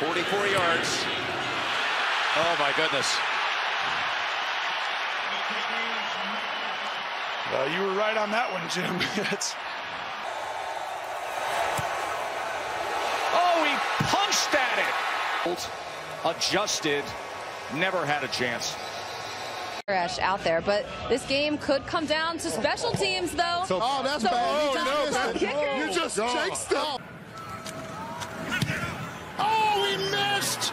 points. 44 yards. Oh, my goodness. You were right on that one, Jim. Oh, he punched at it. Adjusted. Never had a chance. Out there, but this game could come down to special teams, though. So, oh, that's bad. You just shake stuff. Oh, he missed.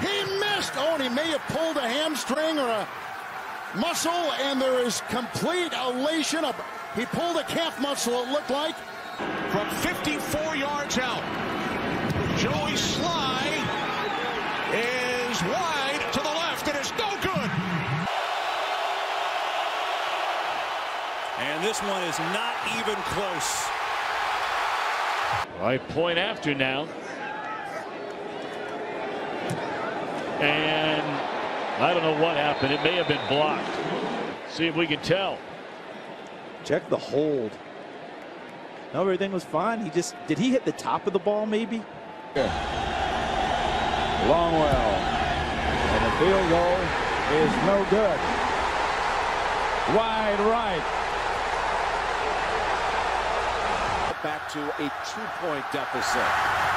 He missed. Oh, and he may have pulled a hamstring or a muscle, and there is complete elation. He pulled a calf muscle, it looked like. From 54 yards out, Joey Sly is wide to the left, and it's no good. And this one is not even close. Right point after now. And I don't know what happened. It may have been blocked. See if we can tell. Check the hold. No, everything was fine. He just did he hit the top of the ball, maybe? Yeah. Longwell. And the field goal is no good. Wide right. Back to a two-point deficit.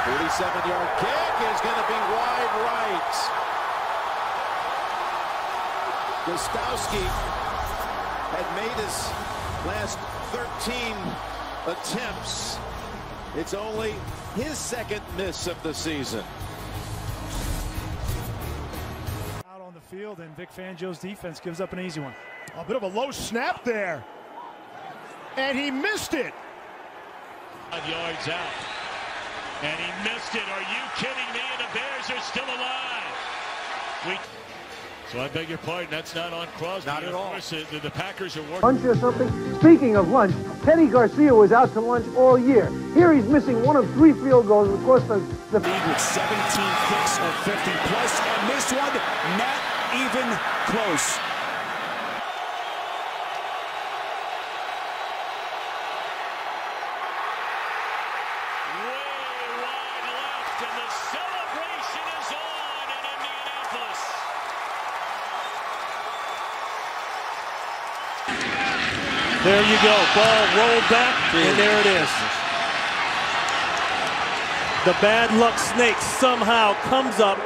47-yard kick is going to be wide right. Gostowski had made his last 13 attempts. It's only his second miss of the season. Out on the field, and Vic Fangio's defense gives up an easy one. A bit of a low snap there. And he missed it. 5 yards out. And he missed it. Are you kidding me? And the Bears are still alive. So I beg your pardon, that's not on Crosby. Not at all. The Packers are working. Lunch or something? Speaking of lunch, Penny Garcia was out to lunch all year. Here he's missing one of three field goals. Of course, the lead with 17 kicks of 50-plus, and this one, not even close. Way wide left, and the celebration is on in Indianapolis. There you go. Ball rolled back, and there it is. The bad luck snake somehow comes up,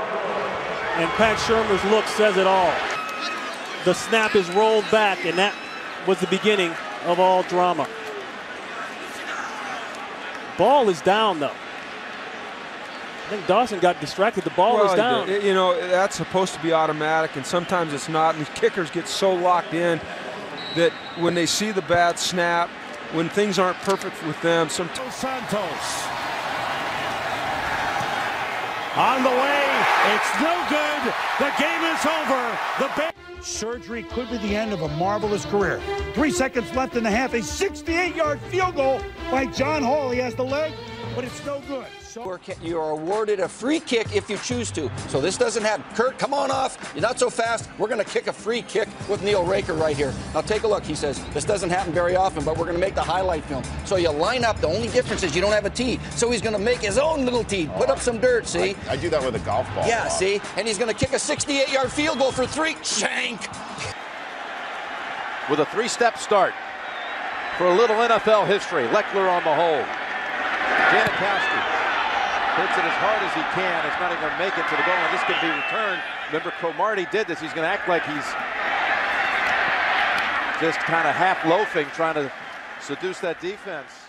and Pat Shermer's look says it all. The snap is rolled back, and that was the beginning of all drama. Ball is down, though. I think Dawson got distracted. The ball is down. You know, that's supposed to be automatic, and sometimes it's not, and the kickers get so locked in that when they see the bad snap, when things aren't perfect with them, sometimes Santos on the way, it's no good. The game is over. The surgery could be the end of a marvelous career. 3 seconds left in the half. A 68-yard field goal by John Hall. He has the leg, but it's no good. So you are awarded a free kick if you choose to. So this doesn't happen. Kurt, come on off. You're not so fast. We're going to kick a free kick with Neil Raker right here. Now take a look. He says, this doesn't happen very often, but we're going to make the highlight film. So you line up. The only difference is you don't have a tee. So he's going to make his own little tee. Put up some dirt, see? I do that with a golf ball. Yeah, see? And he's going to kick a 68-yard field goal for three. Shank! With a three-step start for a little NFL history. Leckler on the hole. Janikowski hits it as hard as he can. It's not even going to make it to the goal, and this could be returned. Remember, Comarty did this. He's going to act like he's just kind of half loafing, trying to seduce that defense.